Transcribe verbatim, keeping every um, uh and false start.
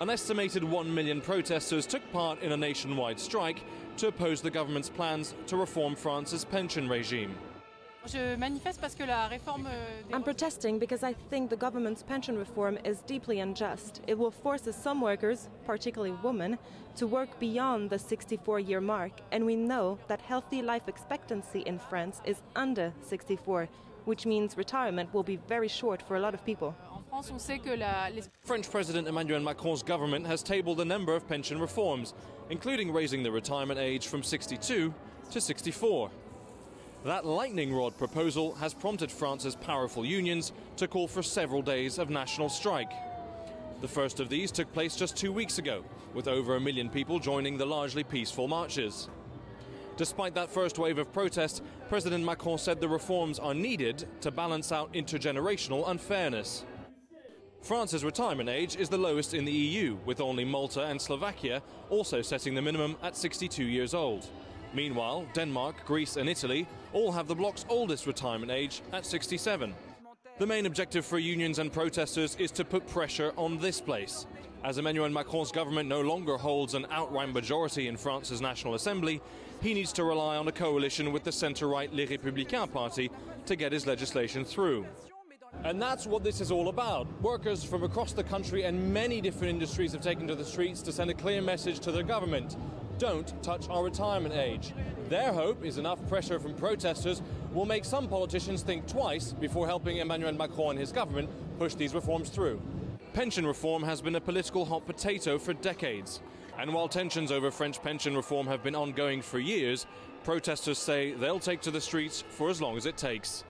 an estimated one million protesters took part in a nationwide strike to oppose the government's plans to reform France's pension regime. I'm protesting because I think the government's pension reform is deeply unjust. It will force some workers, particularly women, to work beyond the sixty-four year mark, and we know that healthy life expectancy in France is under sixty-four, which means retirement will be very short for a lot of people. French President Emmanuel Macron's government has tabled a number of pension reforms, including raising the retirement age from sixty-two to sixty-four. That lightning rod proposal has prompted France's powerful unions to call for several days of national strike. The first of these took place just two weeks ago, with over a million people joining the largely peaceful marches. Despite that first wave of protest, President Macron said the reforms are needed to balance out intergenerational unfairness. France's retirement age is the lowest in the E U, with only Malta and Slovakia also setting the minimum at sixty-two years old. Meanwhile, Denmark, Greece and Italy all have the bloc's oldest retirement age at sixty-seven. The main objective for unions and protesters is to put pressure on this place. As Emmanuel Macron's government no longer holds an outright majority in France's National Assembly, he needs to rely on a coalition with the centre-right Les Républicains party to get his legislation through. And that's what this is all about. Workers from across the country and many different industries have taken to the streets to send a clear message to their government. Don't touch our retirement age. Their hope is enough pressure from protesters will make some politicians think twice before helping Emmanuel Macron and his government push these reforms through. Pension reform has been a political hot potato for decades. And while tensions over French pension reform have been ongoing for years, protesters say they'll take to the streets for as long as it takes.